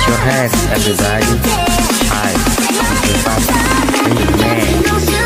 Put your hands at the side. I,